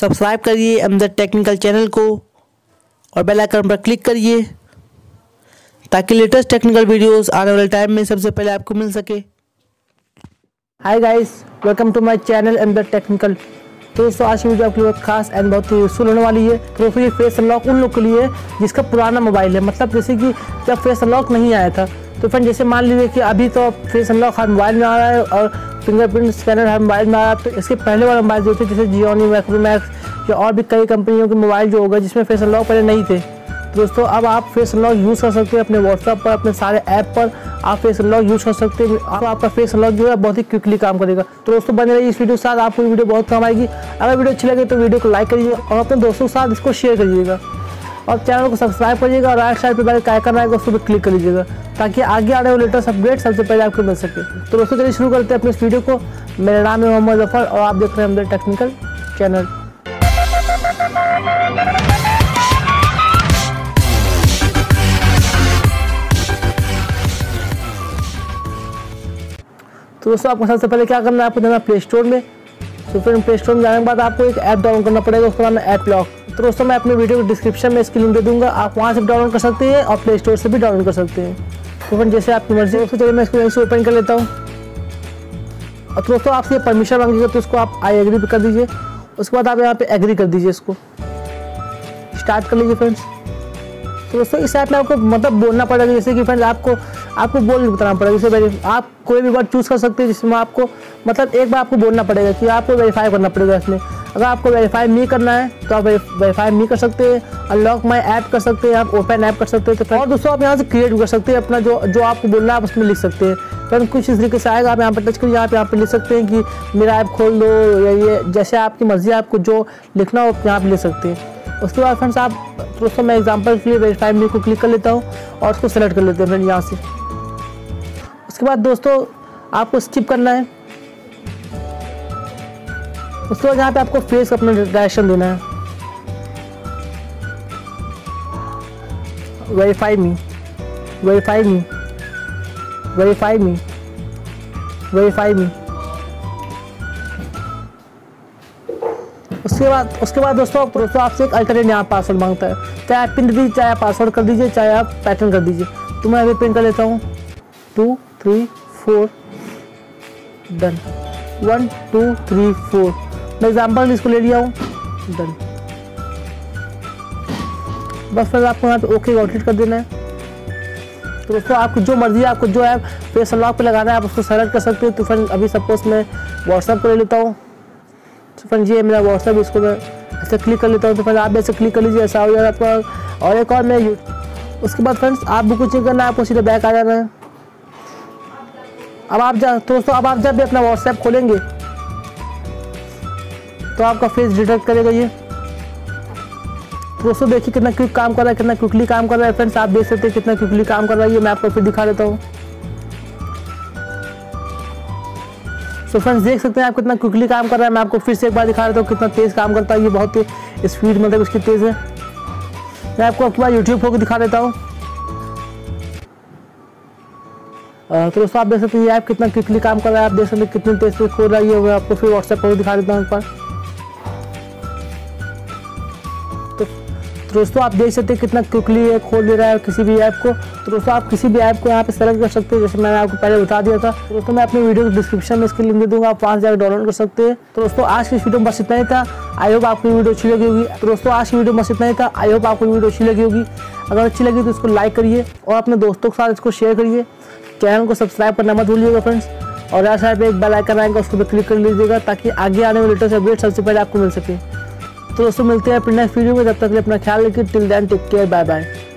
Subscribe करिए Amjad technical channel को और बेल आइकन पर क्लिक करिए ताकि लेटेस्ट टेक्निकल वीडियोस आने वाले टाइम में सबसे पहले आपको मिल सके। Hi guys, welcome to my channel Amjad technical. तो दोस्तों, आज की वीडियो आपके लिए खास एंड बहुत ही यूजफुल होने वाली है। तो फिर फेस अनलॉक उन लोग के लिए जिसका पुराना मोबाइल है, मतलब जैसे कि जब फेस अनलॉक नहीं आया था। तो फ्रेंड, जैसे मान लीजिए कि अभी तो फेस अनलॉक हर मोबाइल में आ रहा है और फिंगरप्रिंट स्कैनर हर मोबाइल में आ रहा है। तो इसके पहले वाला मोबाइल जो थे, जैसे जियोनी, मैक्रोमैक्स या और भी कई कंपनियों के मोबाइल जो होगा जिसमें फेस अनलॉक पहले नहीं थे। तो दोस्तों, अब आप फेस अनलॉक यूज़ कर सकते हैं। अपने व्हाट्सएप पर, अपने सारे ऐप पर आप फेस अनलॉक यूज़ कर सकते हैं। आपका फेस अनलॉक जो है बहुत ही क्विकली काम करेगा। तो दोस्तों, बने रहिए इस वीडियो के साथ, आपको वीडियो बहुत काम आएगी। अगर वीडियो अच्छी लगे तो वीडियो को लाइक करिएगा और अपने दोस्तों के साथ इसको शेयर करिएगा और चैनल को सब्सक्राइब करिएगा और राइट साइड पर बेल का आइकन आएगा, उस पर क्लिक कर लीजिएगा ताकि आगे आने वाले लेटेस्ट अपडेट सबसे पहले आपको मिल सके। तो दोस्तों, चलिए शुरू करते हैं अपने इस वीडियो को। मेरा नाम है मोहम्मद जफर और आप देख रहे हैं अमजद टेक्निकल चैनल। तो दोस्तों, आपको सबसे पहले क्या करना है, आपको जाना प्ले स्टोर में। तो फिर प्ले स्टोर में जाने के बाद आपको एक ऐप डाउनलोड करना पड़ेगा, उसका नाम है ऐप लॉक। तो दोस्तों, मैं अपने वीडियो के डिस्क्रिप्शन में इसकी लिंक दे दूंगा, आप वहां से डाउनलोड कर सकते हैं और प्ले स्टोर से भी डाउनलोड कर सकते हैं। तो फ्रेंड, जैसे आपकी मर्जी। दोस्तों, चलिए मैं इसको यहीं से ओपन कर लेता हूँ। और दोस्तों, आपसे परमिशन मांगेगा तो उसको आप आई एग्री कर दीजिए। उसके बाद आप यहाँ पर एग्री कर दीजिए, इसको स्टार्ट कर लीजिए फ्रेंड्स। तो दोस्तों, इस ऐप में आपको मतलब बोलना पड़ेगा, जैसे कि फ्रेंड्स आपको बोल बताना पड़ेगा। जैसे आप कोई भी वर्ड चूज़ कर सकते हैं जिसमें आपको मतलब एक बार आपको बोलना पड़ेगा कि आपको वेरीफाई करना पड़ेगा इसमें। अगर आपको वेरीफाई नहीं करना है तो आप वेरीफाई नहीं कर सकते हैं। अनलॉक माई ऐप कर सकते हैं आप, ओपन ऐप कर सकते हैं। तो और दोस्तों, आप यहाँ से क्रिएट कर सकते हैं अपना जो आपको बोलना है आप उसमें लिख सकते हैं। फ्रेंड, कुछ इस तरीके से आएगा, आप यहाँ पर टच करिए। आप यहाँ पर लिख सकते हैं कि मेरा ऐप खोल दो या ये, जैसे आपकी मर्जी है, आपको जो लिखना हो यहाँ पर लिख सकते हैं। उसके बाद फ्रेंड्स आप दोस्तों, मैं एग्जाम्पल के लिए वेरीफाई मी को क्लिक कर लेता हूँ और उसको सेलेक्ट कर लेते हैं फ्रेंड यहाँ से। उसके बाद दोस्तों, आपको स्किप करना है। उसके बाद यहाँ पे आपको फेस का अपना डायरेक्शन देना है, verify me, verify me, verify me, verify me. उसके बाद दोस्तों आपसे एक अल्टरनेट यहाँ पासवर्ड मांगता है। चाहे आप पिन दीजिए, चाहे आप पासवर्ड कर दीजिए, चाहे आप पैटर्न कर दीजिए। तो मैं अभी पिन कर लेता हूँ 2 3 4 डन, 1 2 3 4। मैं एग्जाम्पल इसको ले लिया हूँ, डन। बस फिर आपको यहाँ पे ओके ऑडिट कर देना है। तो दोस्तों, आपको जो मर्जी है, आपको जो है फेस अनलॉक पे लगाना है आप उसको सेलेक्ट कर सकते हो। तो फिर अभी सपोज मैं व्हाट्सएप को ले लेता हूँ। तो फ्रेंड, ये मेरा व्हाट्सएप, इसको मैं ऐसे क्लिक कर लेता हूँ। तो फ्रेंड, आप ऐसे क्लिक कर लीजिए, ऐसा हो जाएगा आपका। और एक और मैं उसके बाद फ्रेंड्स आप भी कुछ नहीं करना है, आपको सीधा बैक आ जाना है। अब आप अब आप जब भी अपना व्हाट्सएप खोलेंगे तो आपका फेस डिटेक्ट करेगा ये। तो दोस्तों, देखिए कितना क्विक काम कर रहा है, कितना क्विकली काम कर रहा है। फ्रेंड्स, आप देख सकते हैं कितना क्विकली काम कर रहा है ये। मैं आपको फिर दिखा देता हूँ। तो फ्रेंड्स, देख सकते हैं आप कितना क्विकली काम कर रहा है। मैं आपको फिर से एक बार दिखा देता हूँ कितना तेज़ काम करता है ये। बहुत ही स्पीड मतलब उसकी तेज़ है। मैं आपको एक बार यूट्यूब खोल के दिखा देता हूँ। तो दोस्तों, आप देख सकते हैं ये ऐप कितना क्विकली काम कर रहा है। आप देख सकते हैं कितनी तेज़ से खोल रहा है ये। मैं आपको फिर व्हाट्सएप पर दिखा देता हूँ एक बार। तो दोस्तों, आप देख सकते हैं कितना क्विकली ये खोल दे रहा है किसी भी ऐप को। तो दोस्तों, आप किसी भी ऐप को यहाँ पे सेलेक्ट कर सकते हैं, जैसे मैंने आपको पहले बता दिया था। तो दोस्तों, मैं अपने वीडियो के डिस्क्रिप्शन में इसकी लिंक दे दूँगा, आप वहाँ से जाकर डाउनलोड कर सकते हैं। तो दोस्तों, आज की वीडियो में बस इतना ही था। आई होप आपको वीडियो अच्छी लगी होगी। तो दोस्तों, आज की वीडियो में बस इतना ही था। आई होप आपको वीडियो अच्छी लगी होगी। अगर अच्छी लगी तो इसको लाइक करिए और अपने दोस्तों के साथ इसको शेयर करिए। चैनल को सब्सक्राइब करना मत भूलिएगा फ्रेंड्स। और राइट साइड पे एक बेल आइकन आएगा, उसको भी क्लिक कर लीजिएगा ताकि आगे आने वाले लेटेस्ट अपडेट सबसे पहले आपको मिल सके। तो दोस्तों, मिलते हैं अपने नेक्स्ट वीडियो में। जब तक अपना ख्याल रखिए। Till then take care, bye bye.